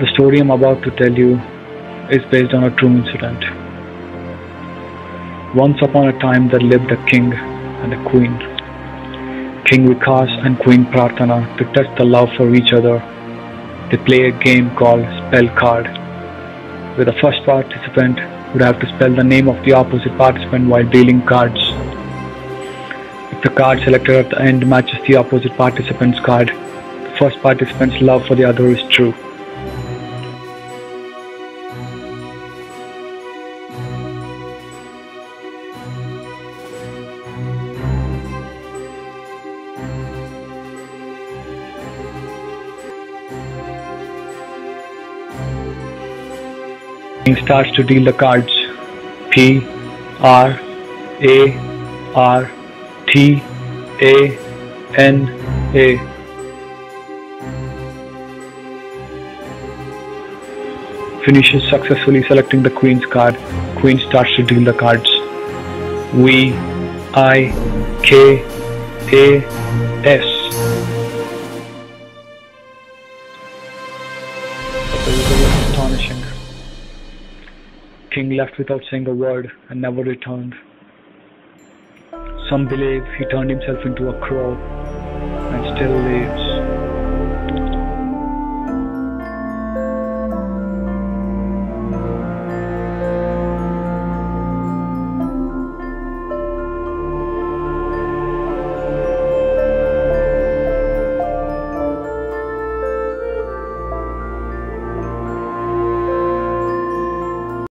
The story I'm about to tell you is based on a true incident. Once upon a time there lived a king and a queen. King Vikas and Queen Pratana, to test the love for each other, they play a game called Spell Card, where the first participant would have to spell the name of the opposite participant while dealing cards. If the card selected at the end matches the opposite participant's card, the first participant's love for the other is true. Starts to deal the cards P, R, A, R, T, A, N, A. Finishes successfully selecting the Queen's card. Queen starts to deal the cards V, I, K, A, S. The result was astonishing. King left without saying a word and never returned. Some believe he turned himself into a crow and still lives.